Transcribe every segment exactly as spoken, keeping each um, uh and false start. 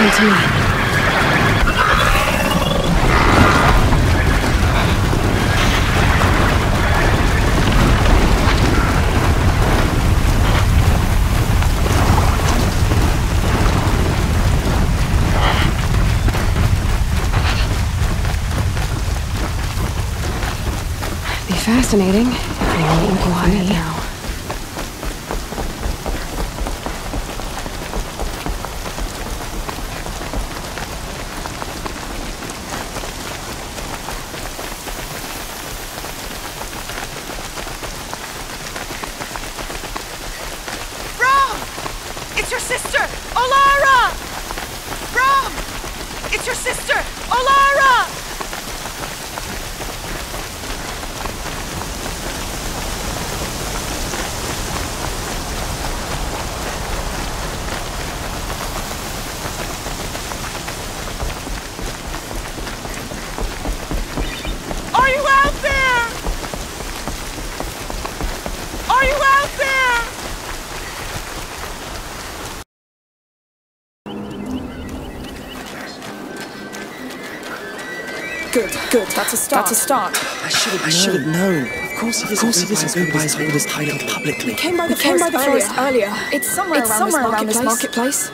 coming to me. Be fascinating if we only implement it now. Good, good, that's a start. That's a start. I should have known. I should have known. Of course he isn't going by his orders titled publicly. We came by the forest earlier. It's somewhere around this marketplace.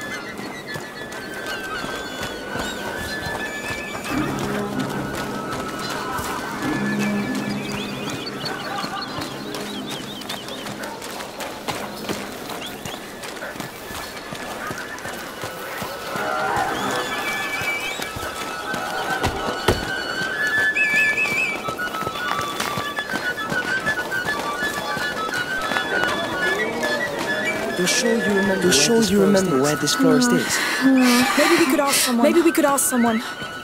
You're sure you remember where this forest is? Maybe we could ask someone. Maybe we could ask someone.